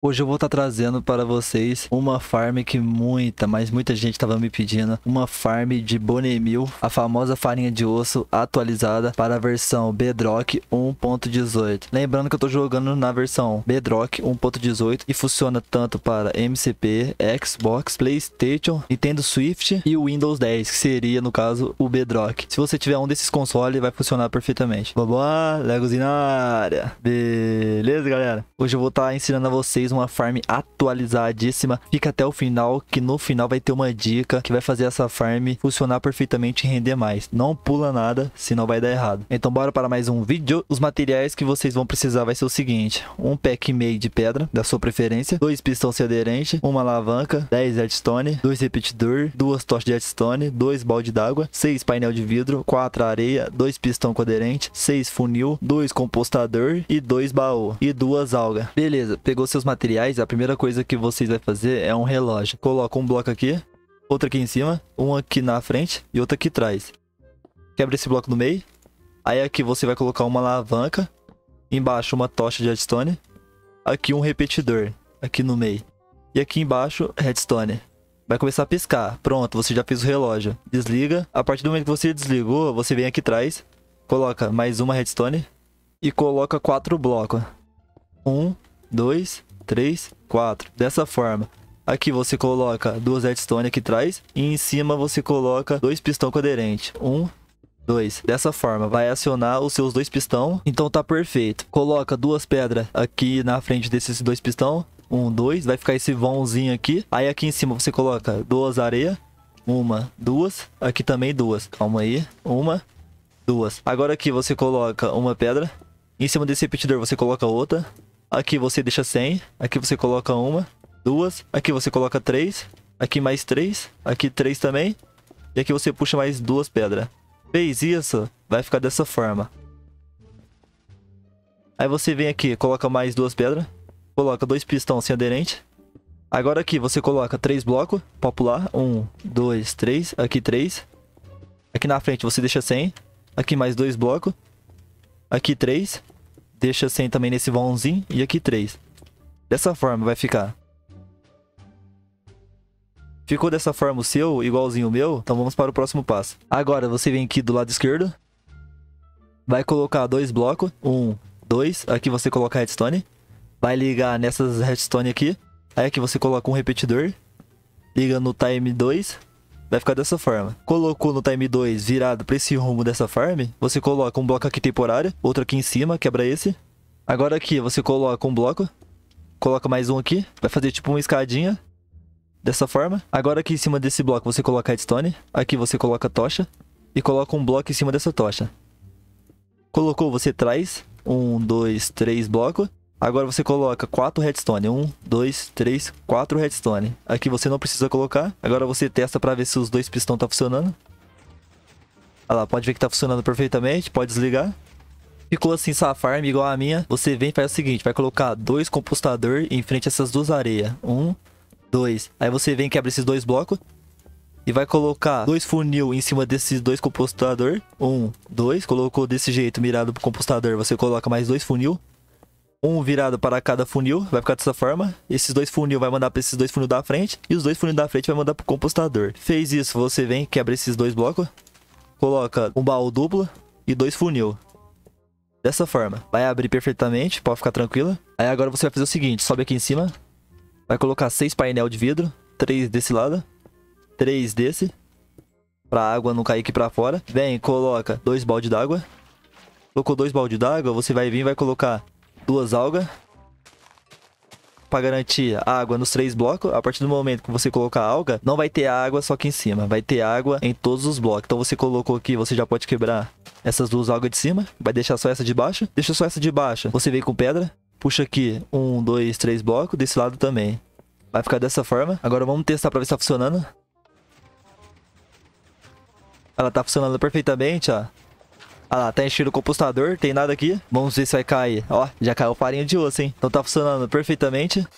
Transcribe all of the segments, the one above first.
Hoje eu vou estar trazendo para vocês uma farm que muita gente estava me pedindo. Uma farm de bonemil, a famosa farinha de osso atualizada para a versão Bedrock 1.18. Lembrando que eu estou jogando na versão Bedrock 1.18 e funciona tanto para MCP, Xbox, PlayStation, Nintendo Switch e o Windows 10, que seria, no caso, o Bedrock. Se você tiver um desses consoles, vai funcionar perfeitamente. Vamos lá, Legozin na área. Beleza, galera? Hoje eu vou estar ensinando a vocês uma farm atualizadíssima. Fica até o final, que no final vai ter uma dica que vai fazer essa farm funcionar perfeitamente e render mais. Não pula nada, senão vai dar errado. Então bora para mais um vídeo. Os materiais que vocês vão precisar vai ser o seguinte: um pack e meio de pedra, da sua preferência, 2 pistões aderentes, uma alavanca, 10 redstone, 2 repetidor, 2 tochas de redstone, 2 balde d'água, 6 painel de vidro, 4 areia, 2 pistão coaderente, 6 funil, 2 compostador e 2 baú e 2 algas. Beleza, pegou seus materiais. A primeira coisa que vocês vão fazer é um relógio. Coloca um bloco aqui, outro aqui em cima, um aqui na frente e outro aqui atrás. Quebra esse bloco no meio. Aí aqui você vai colocar uma alavanca, embaixo uma tocha de redstone, aqui um repetidor, aqui no meio, e aqui embaixo redstone. Vai começar a piscar. Pronto, você já fez o relógio. Desliga. A partir do momento que você desligou, você vem aqui atrás, coloca mais uma redstone e coloca 4 blocos. 1, 2, 3, 4. Dessa forma. Aqui você coloca 2 redstone aqui atrás. E em cima você coloca 2 pistão coaderente. 1, 2. Dessa forma. Vai acionar os seus 2 pistão. Então tá perfeito. Coloca 2 pedras aqui na frente desses 2 pistão. 1, 2. Vai ficar esse vãozinho aqui. Aí aqui em cima você coloca 2 areia. 1, 2. Aqui também 2. Calma aí. 1, 2. Agora aqui você coloca uma pedra. Em cima desse repetidor você coloca outra. Aqui você deixa 100, aqui você coloca 1, 2, aqui você coloca 3, aqui mais 3, aqui 3 também, e aqui você puxa mais 2 pedras. Fez isso, vai ficar dessa forma. Aí você vem aqui, coloca mais 2 pedras, coloca 2 pistões sem aderente. Agora aqui você coloca 3 blocos, pra pular, 1, 2, 3, aqui 3. Aqui na frente você deixa 100, aqui mais 2 blocos, aqui 3. Deixa 100 também nesse vãozinho e aqui 3. Dessa forma vai ficar. Ficou dessa forma o seu, igualzinho o meu? Então vamos para o próximo passo. Agora você vem aqui do lado esquerdo. Vai colocar 2 blocos. 1, 2. Aqui você coloca redstone. Vai ligar nessas redstone aqui. Aí aqui você coloca um repetidor. Liga no time 2. Vai ficar dessa forma. Colocou no time 2 virado para esse rumo dessa farm, você coloca um bloco aqui temporário, outro aqui em cima, quebra esse. Agora aqui você coloca um bloco, coloca mais um aqui, vai fazer tipo uma escadinha, dessa forma. Agora aqui em cima desse bloco você coloca redstone, aqui você coloca tocha e coloca um bloco em cima dessa tocha. Colocou, você traz 1, 2, 3 blocos. Agora você coloca 4 redstone, 1, 2, 3, 4 redstone. Aqui você não precisa colocar. Agora você testa para ver se os 2 pistões estão funcionando. Olha lá, pode ver que tá funcionando perfeitamente, pode desligar. Ficou assim essa farm igual a minha. Você vem e faz o seguinte, vai colocar 2 compostador em frente a essas 2 areias. 1, 2. Aí você vem e quebra esses 2 blocos. E vai colocar 2 funil em cima desses 2 compostador. 1, 2. Colocou desse jeito, mirado pro compostador, você coloca mais 2 funil. Um virado para cada funil, vai ficar dessa forma. Esses 2 funil vai mandar para esses 2 funil da frente. E os 2 funil da frente vai mandar para o compostador. Fez isso, você vem, quebra esses 2 blocos. Coloca um baú duplo e 2 funil. Dessa forma. Vai abrir perfeitamente, pode ficar tranquila. Aí agora você vai fazer o seguinte, sobe aqui em cima. Vai colocar 6 painel de vidro. 3 desse lado. 3 desse. Para a água não cair aqui para fora. Vem, coloca 2 balde d'água. Colocou 2 balde d'água, você vai vir e vai colocar 2 algas para garantir água nos 3 blocos. A partir do momento que você colocar alga, não vai ter água só aqui em cima, vai ter água em todos os blocos. Então você colocou aqui, você já pode quebrar essas 2 algas de cima, vai deixar só essa de baixo. Deixa só essa de baixo, você vem com pedra, puxa aqui 1, 2, 3 blocos, desse lado também. Vai ficar dessa forma. Agora vamos testar para ver se tá funcionando. Ela tá funcionando perfeitamente, ó. Olha lá, tá enchendo o compostador, tem nada aqui. Vamos ver se vai cair. Ó, já caiu farinha de osso, hein? Então tá funcionando perfeitamente.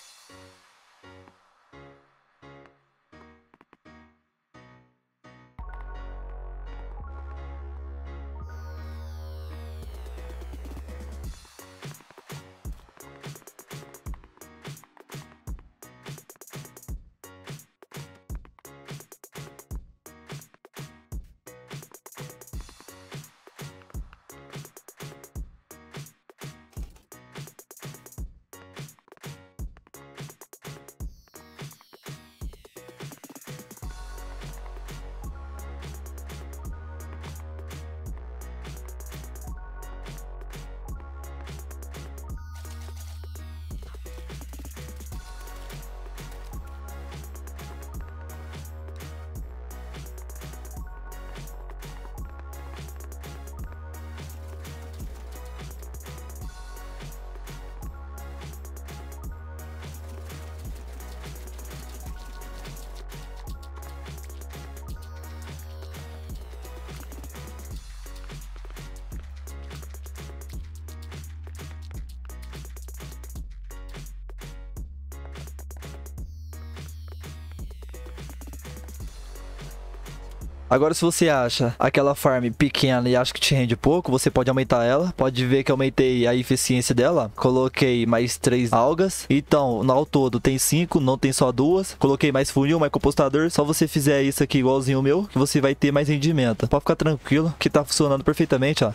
Agora, se você acha aquela farm pequena e acha que te rende pouco, você pode aumentar ela. Pode ver que aumentei a eficiência dela. Coloquei mais 3 algas. Então, ao todo tem 5, não tem só 2. Coloquei mais funil, mais compostador. Só você fizer isso aqui igualzinho o meu, que você vai ter mais rendimento. Pode ficar tranquilo que tá funcionando perfeitamente, ó.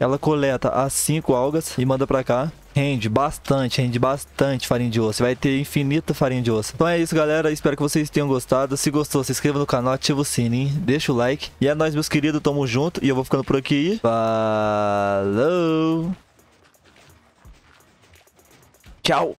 Ela coleta as 5 algas e manda pra cá. Rende bastante farinha de osso. Você vai ter infinita farinha de osso. Então é isso, galera. Espero que vocês tenham gostado. Se gostou, se inscreva no canal, ativa o sininho, deixa o like. E é nóis, meus queridos. Tamo junto. E eu vou ficando por aqui. Falou! Tchau!